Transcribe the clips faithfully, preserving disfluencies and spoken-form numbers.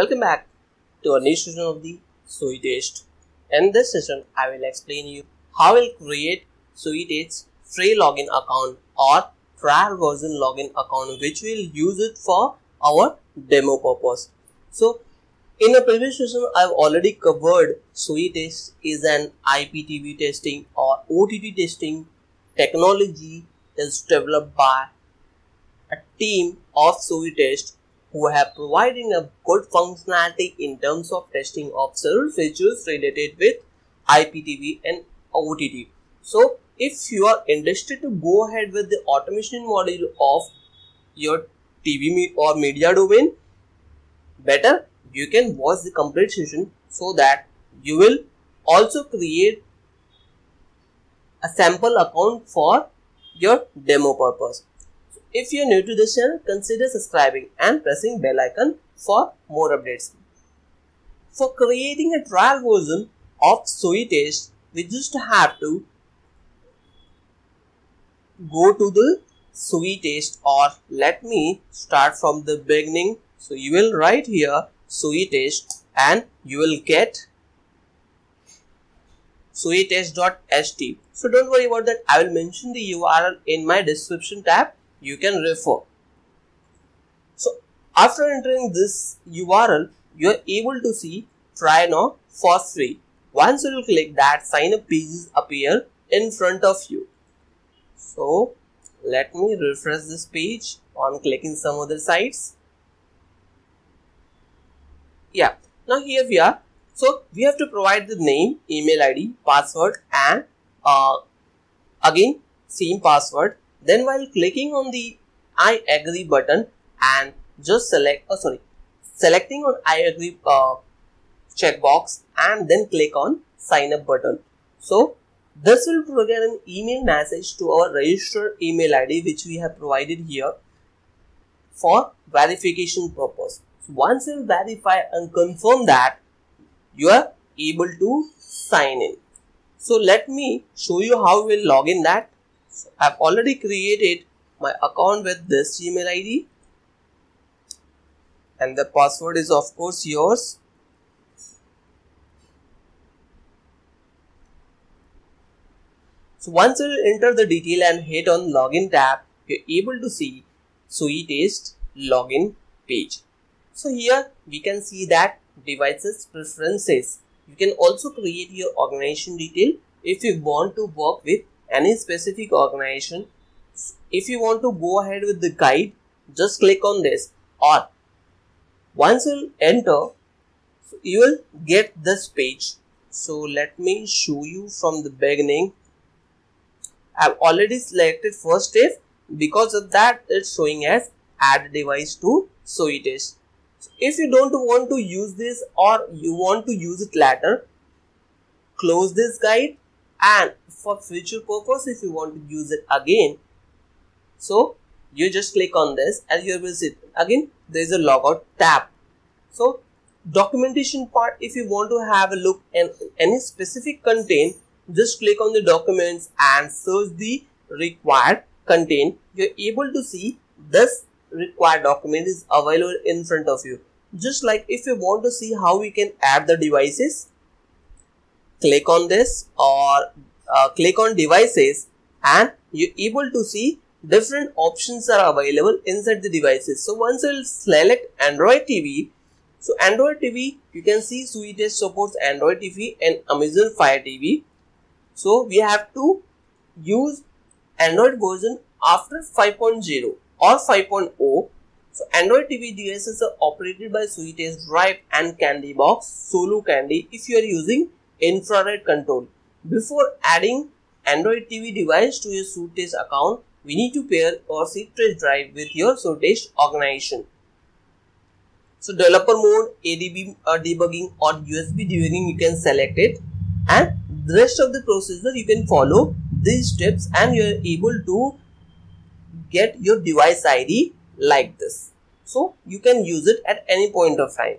Welcome back to a new session of the Suitest. In this session, I will explain you how I will create Suitest's free login account or trial version login account, which we will use it for our demo purpose. So, in the previous session, I have already covered Suitest is an I P T V testing or O T T testing technology is developed by a team of Suitest who have providing a good functionality in terms of testing of several features related with I P T V and O T T. So, if you are interested to go ahead with the automation module of your T V or media domain, better you can watch the complete session so that you will also create a sample account for your demo purpose. If you are new to this channel, consider subscribing and pressing bell icon for more updates. For creating a trial version of Suitest, we just have to go to the Suitest, or let me start from the beginning. So you will write here Suitest and you will get suitest dot h t. So don't worry about that. I will mention the U R L in my description tab. You can refer. So after entering this U R L, you are able to see try now for free. Once you will click that, sign up pages appear in front of you. So let me refresh this page on clicking some other sites. Yeah, now here we are. So we have to provide the name, email I D, password, and uh, again same password. Then while clicking on the I agree button and just select, oh sorry, selecting on I agree uh, checkbox and then click on sign up button. So this will trigger an email message to our registered email I D which we have provided here for verification purpose. So once you verify and confirm that, you are able to sign in. So let me show you how we will log in that. So I've already created my account with this Gmail I D and the password is of course yours. So once you enter the detail and hit on login tab, you're able to see Suitest login page. So here we can see that devices preferences. You can also create your organization detail if you want to work with any specific organization. If you want to go ahead with the guide, just click on this, or once you enter, you will get this page. So let me show you from the beginning. I've already selected first if, because of that it's showing as add device to Suitest. So if you don't want to use this or you want to use it later, close this guide. And for future purpose, if you want to use it again, so you just click on this and you will see again there is a logout tab. So documentation part, if you want to have a look and any specific content, just click on the documents and search the required content. You're able to see this required document is available in front of you. Just like if you want to see how we can add the devices, click on this or uh, click on devices and you're able to see different options are available inside the devices. So once you'll select Android T V, so Android T V, you can see Suitest supports Android T V and Amazon Fire T V. So we have to use Android version after five point zero or five point zero. So Android T V devices are operated by Suitest Drive and Candy Box, Solo Candy if you are using infrared control. Before adding Android T V device to your Suitest account, we need to pair our Suitest drive with your Suitest organization. So developer mode, A D B uh, debugging or U S B debugging, you can select it, and the rest of the procedure you can follow these steps and you are able to get your device I D like this. So you can use it at any point of time.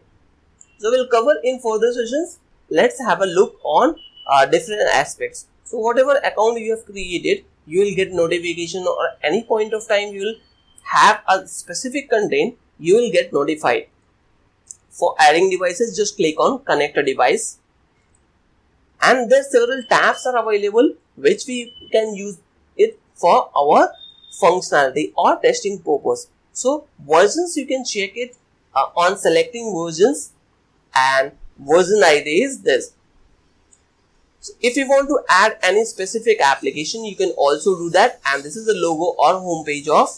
So we will cover in further sessions. Let's have a look on uh, different aspects. So whatever account you have created, you will get notification, or any point of time you will have a specific content, you will get notified. For adding devices, just click on connect a device, and there several tabs are available which we can use it for our functionality or testing purpose. So versions, you can check it uh, on selecting versions, and version I D is this. So if you want to add any specific application, you can also do that, and this is the logo or home page of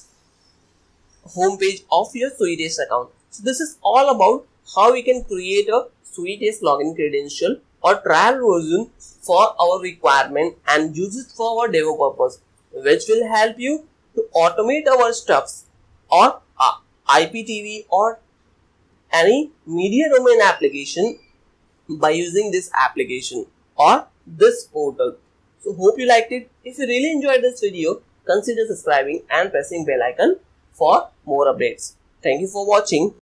home page of your Suitest account. So this is all about how we can create a Suitest login credential or trial version for our requirement and use it for our demo purpose, which will help you to automate our stuffs or uh, I P T V or any media domain application by using this application or this portal. So hope you liked it. If you really enjoyed this video, consider subscribing and pressing bell icon for more updates. Thank you for watching.